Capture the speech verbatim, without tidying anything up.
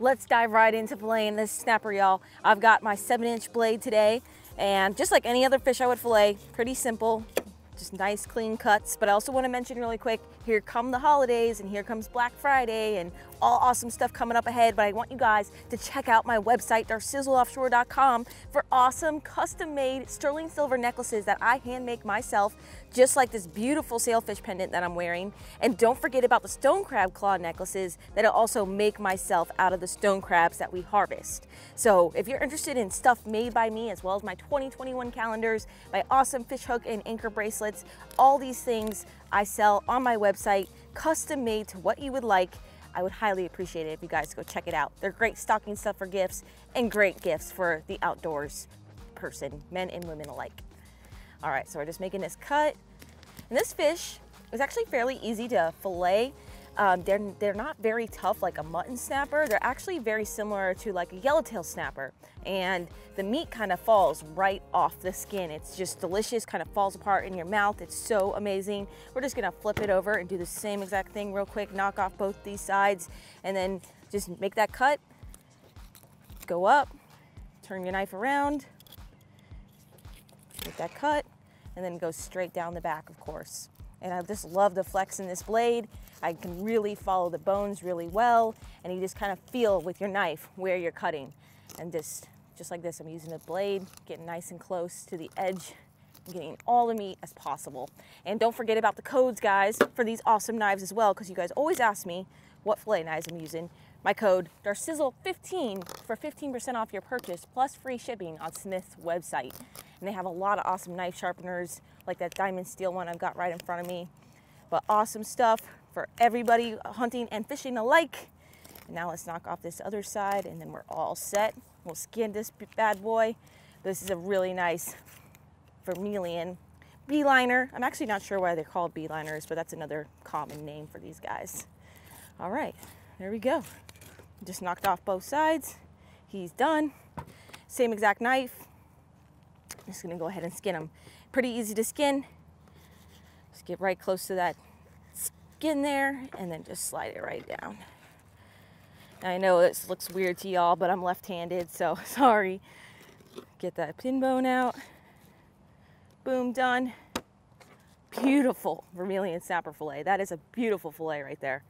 Let's dive right into filleting this snapper, y'all. I've got my seven inch blade today, and just like any other fish I would fillet, pretty simple, just nice clean cuts. But I also want to mention really quick, here come the holidays and here comes Black Friday and all awesome stuff coming up ahead. But I want you guys to check out my website, darcizzle offshore dot com, for awesome custom made sterling silver necklaces that I hand make myself, just like this beautiful sailfish pendant that I'm wearing. And don't forget about the stone crab claw necklaces that I'll also make myself out of the stone crabs that we harvest. So if you're interested in stuff made by me, as well as my twenty twenty-one calendars, my awesome fish hook and anchor bracelet, all these things I sell on my website, custom made to what you would like. I would highly appreciate it if you guys go check it out. They're great stocking stuff for gifts and great gifts for the outdoors person, men and women alike. All right, so we're just making this cut. And this fish is actually fairly easy to fillet. Um, they're, they're not very tough like a mutton snapper. They're actually very similar to like a yellowtail snapper. And the meat kind of falls right off the skin. It's just delicious, kind of falls apart in your mouth. It's so amazing. We're just gonna flip it over and do the same exact thing real quick, knock off both these sides, and then just make that cut. Go up, turn your knife around, make that cut, and then go straight down the back, of course. And I just love the flex in this blade. I can really follow the bones really well, and you just kind of feel with your knife where you're cutting. And just, just like this, I'm using the blade, getting nice and close to the edge, getting all the meat as possible. And don't forget about the codes, guys, for these awesome knives as well, because you guys always ask me what fillet knives I'm using. My code, darcizzle fifteen, for fifteen percent off your purchase, plus free shipping on Smith's website. And they have a lot of awesome knife sharpeners, like that diamond steel one I've got right in front of me. But awesome stuff for everybody hunting and fishing alike. And now let's knock off this other side, and then we're all set. We'll skin this bad boy. This is a really nice vermilion beeliner. I'm actually not sure why they're called beeliners, but that's another common name for these guys. All right, there we go. Just knocked off both sides. He's done. Same exact knife. I'm just gonna go ahead and skin him. Pretty easy to skin. Just get right close to that skin there, and then just slide it right down. I know this looks weird to y'all, but I'm left-handed, so sorry. Get that pin bone out. Boom, done. Beautiful vermilion snapper fillet. That is a beautiful fillet right there.